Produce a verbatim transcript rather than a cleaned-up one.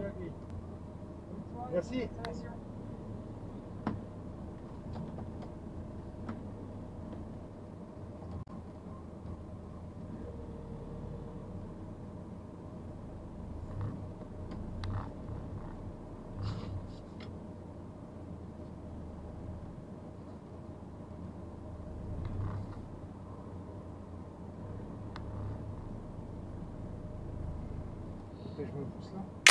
Bon. Merci. Je me pousse là.